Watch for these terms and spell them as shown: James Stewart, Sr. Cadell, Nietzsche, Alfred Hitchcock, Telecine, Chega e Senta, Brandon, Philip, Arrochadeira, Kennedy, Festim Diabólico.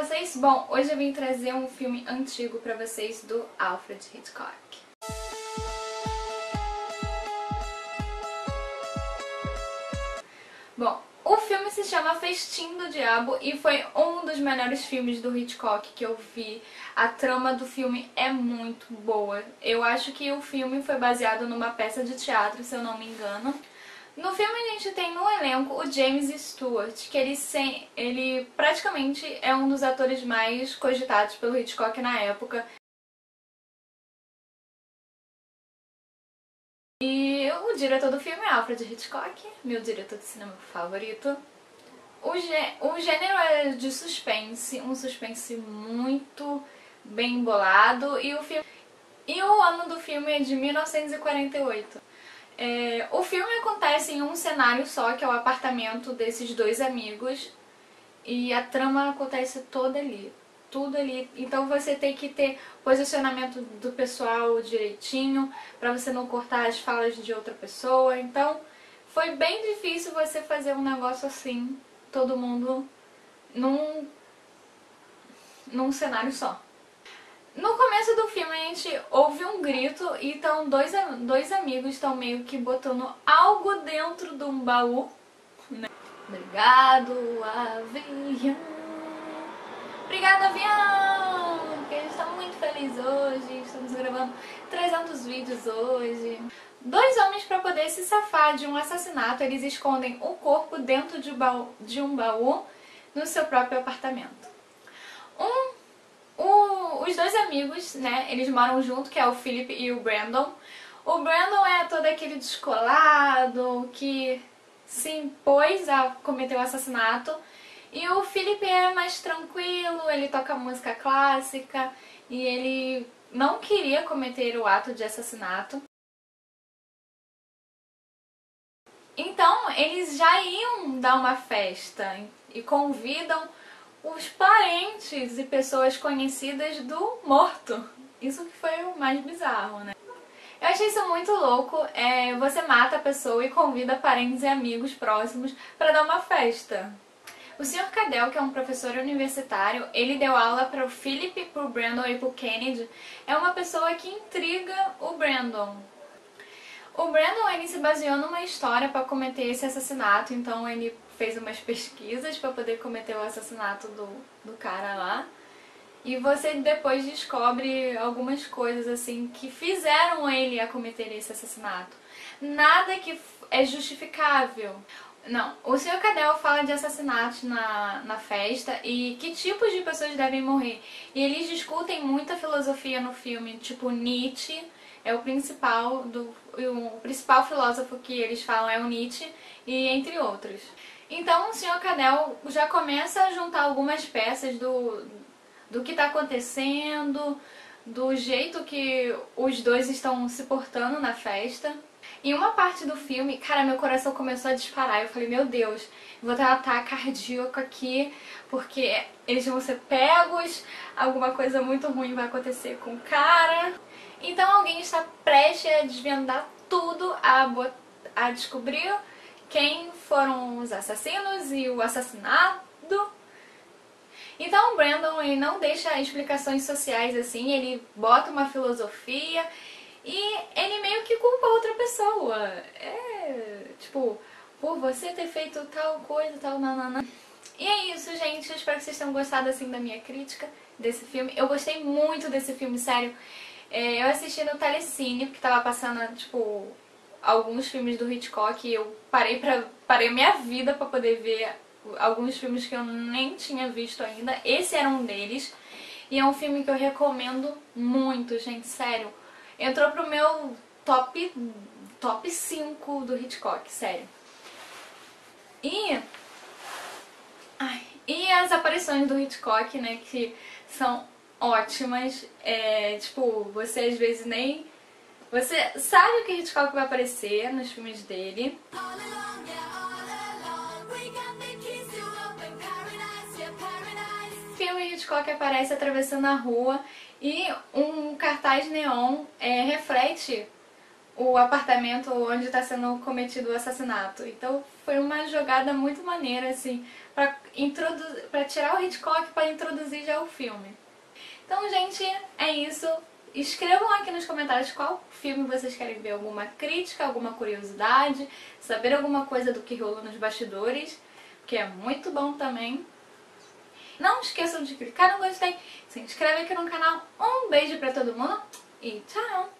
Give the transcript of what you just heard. vocês? Bom, hoje eu vim trazer um filme antigo pra vocês do Alfred Hitchcock. Bom, o filme se chama Festim do Diabo e foi um dos melhores filmes do Hitchcock que eu vi. A trama do filme é muito boa. Eu acho que o filme foi baseado numa peça de teatro, se eu não me engano. No filme a gente tem no elenco o James Stewart, que ele praticamente é um dos atores mais cogitados pelo Hitchcock na época. E o diretor do filme é Alfred Hitchcock, meu diretor de cinema favorito. O gênero é de suspense, um suspense muito bem bolado, e o ano do filme é de 1948. O filme acontece em um cenário só, que é o apartamento desses dois amigos, e a trama acontece toda ali, tudo ali. Então você tem que ter posicionamento do pessoal direitinho, pra você não cortar as falas de outra pessoa. Então foi bem difícil você fazer um negócio assim, todo mundo num cenário só. No começo do filme a gente ouve um grito e então dois amigos estão meio que botando algo dentro de um baú, né? Obrigado, avião! Porque a gente tá muito feliz hoje, estamos gravando 300 vídeos hoje. Dois homens, para poder se safar de um assassinato, eles escondem o corpo dentro de um baú no seu próprio apartamento. Os dois amigos, né, eles moram junto, que é o Philip e o Brandon. O Brandon é todo aquele descolado que se impôs a cometer o assassinato. E o Philip é mais tranquilo, ele toca música clássica e ele não queria cometer o ato de assassinato. Então, eles já iam dar uma festa e convidam os parentes e pessoas conhecidas do morto. Isso que foi o mais bizarro, né? Eu achei isso muito louco. Você mata a pessoa e convida parentes e amigos próximos para dar uma festa. O Sr. Cadell, que é um professor universitário, ele deu aula para o Philip, para o Brandon e para o Kennedy. É uma pessoa que intriga o Brandon. O Brandon, ele se baseou numa história para cometer esse assassinato, então ele fez umas pesquisas para poder cometer o assassinato do cara lá. E você depois descobre algumas coisas assim que fizeram ele a cometer esse assassinato. Nada que é justificável. Não, o Sr. Cadell fala de assassinatos na festa e que tipos de pessoas devem morrer. E eles discutem muita filosofia no filme, tipo Nietzsche é o principal filósofo que eles falam é o Nietzsche, e entre outros. Então o Sr. Cadell já começa a juntar algumas peças do que está acontecendo, do jeito que os dois estão se portando na festa. Em uma parte do filme, cara, meu coração começou a disparar. Eu falei, meu Deus, vou ter um ataque cardíaco aqui, porque eles vão ser pegos, alguma coisa muito ruim vai acontecer com o cara. Então alguém está prestes a desvendar tudo, a descobrir quem foram os assassinos e o assassinado. Então o Brandon, ele não deixa explicações sociais assim, ele bota uma filosofia. E ele meio que culpa outra pessoa. Tipo, por você ter feito tal coisa, tal nanana. E é isso, gente. Eu espero que vocês tenham gostado, assim, da minha crítica desse filme. Eu gostei muito desse filme, sério. Eu assisti no Telecine, porque tava passando, tipo, alguns filmes do Hitchcock. E eu parei minha vida pra poder ver alguns filmes que eu nem tinha visto ainda. Esse era um deles. E é um filme que eu recomendo muito, gente, sério. Entrou pro meu top 5 do Hitchcock, sério. E as aparições do Hitchcock, né, que são ótimas. Tipo, você às vezes nem... Você sabe que Hitchcock vai aparecer nos filmes dele. O filme Hitchcock aparece atravessando a rua. E um cartaz neon reflete o apartamento onde está sendo cometido o assassinato. Então foi uma jogada muito maneira, assim, para tirar o Hitchcock, para introduzir já o filme. Então, gente, é isso. Escrevam aqui nos comentários qual filme vocês querem ver, alguma crítica, alguma curiosidade, saber alguma coisa do que rolou nos bastidores, que é muito bom também. Não esqueçam de clicar no gostei, se inscreve aqui no canal. Um beijo pra todo mundo e tchau!